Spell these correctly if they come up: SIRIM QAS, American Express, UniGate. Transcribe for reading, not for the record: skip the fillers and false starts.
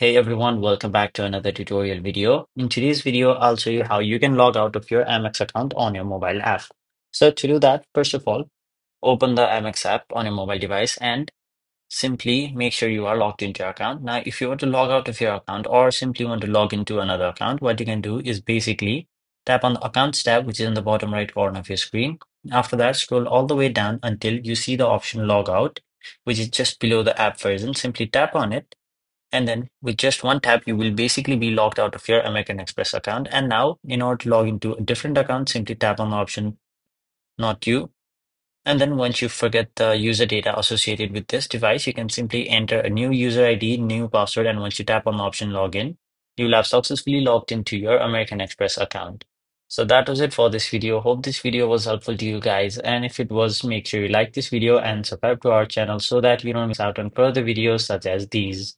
Hey everyone, welcome back to another tutorial video. In today's video, I'll show you how you can log out of your Amex account on your mobile app. So to do that, first of all, open the Amex app on your mobile device and simply make sure you are logged into your account. Now, if you want to log out of your account or simply want to log into another account, what you can do is basically tap on the Accounts tab, which is in the bottom right corner of your screen. After that, scroll all the way down until you see the option Log Out, which is just below the app version. Simply tap on it. And then with just one tap, you will basically be logged out of your American Express account. And now, in order to log into a different account, simply tap on the option Not You. And then once you forget the user data associated with this device, you can simply enter a new user ID, new password. And once you tap on the option Login, you will have successfully logged into your American Express account. So that was it for this video. Hope this video was helpful to you guys. And if it was, make sure you like this video and subscribe to our channel so that you don't miss out on further videos such as these.